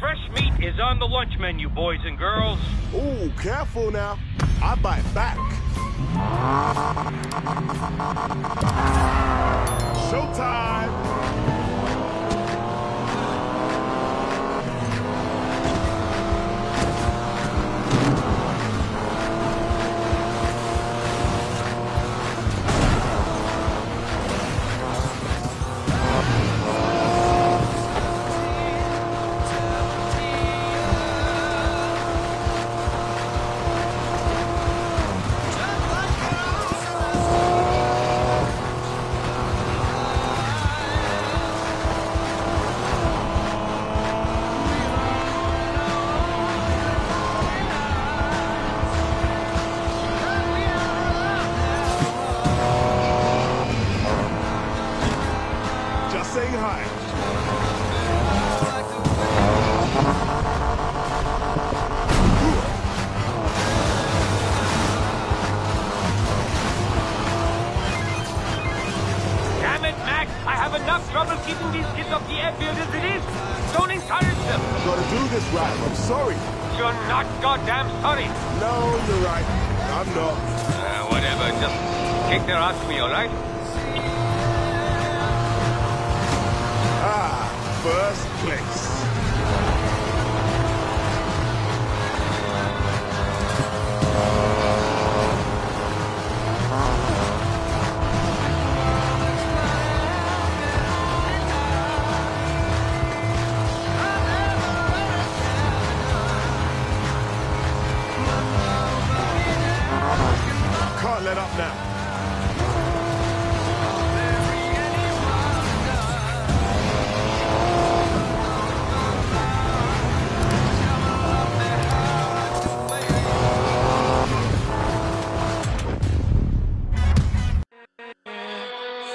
Fresh meat is on the lunch menu, boys and girls. Ooh, careful now. I bite back. Showtime!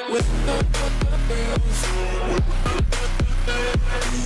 With the